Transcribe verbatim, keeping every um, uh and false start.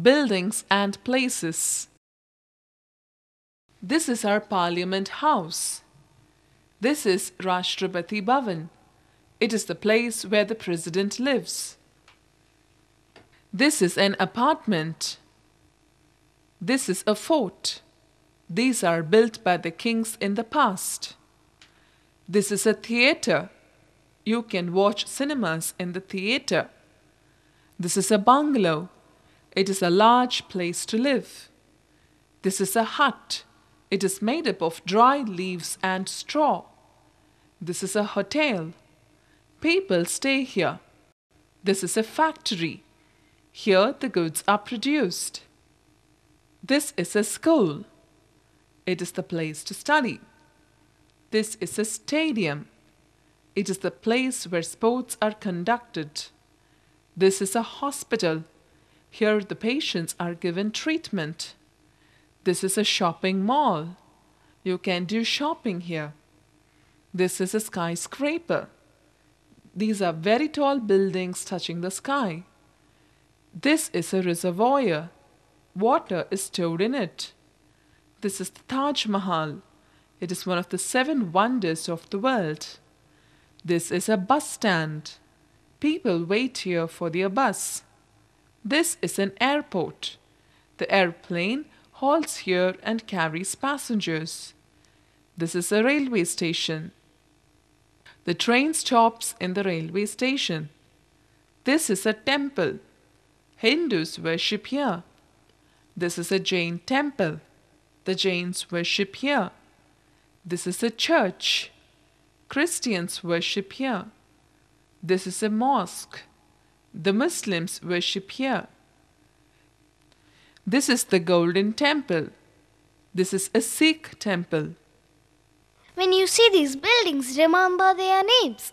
buildings and places. This is our Parliament House. This is Rashtrapati Bhavan. It is the place where the President lives. This is an apartment. This is a fort. These are built by the kings in the past. This is a theatre. You can watch cinemas in the theatre. This is a bungalow. It is a large place to live. This is a hut. It is made up of dry leaves and straw. This is a hotel. People stay here. This is a factory. Here the goods are produced. This is a school. It is the place to study. This is a stadium. It is the place where sports are conducted. This is a hospital. Here the patients are given treatment. This is a shopping mall. You can do shopping here. This is a skyscraper. These are very tall buildings touching the sky. This is a reservoir. Water is stored in it. This is the Taj Mahal. It is one of the seven wonders of the world. This is a bus stand. People wait here for their bus. This is an airport. The airplane halts here and carries passengers. This is a railway station. The train stops in the railway station. This is a temple. Hindus worship here. This is a Jain temple. The Jains worship here. This is a church. Christians worship here. This is a mosque. The Muslims worship here. This is the Golden Temple. This is a Sikh temple. When you see these buildings, remember their names.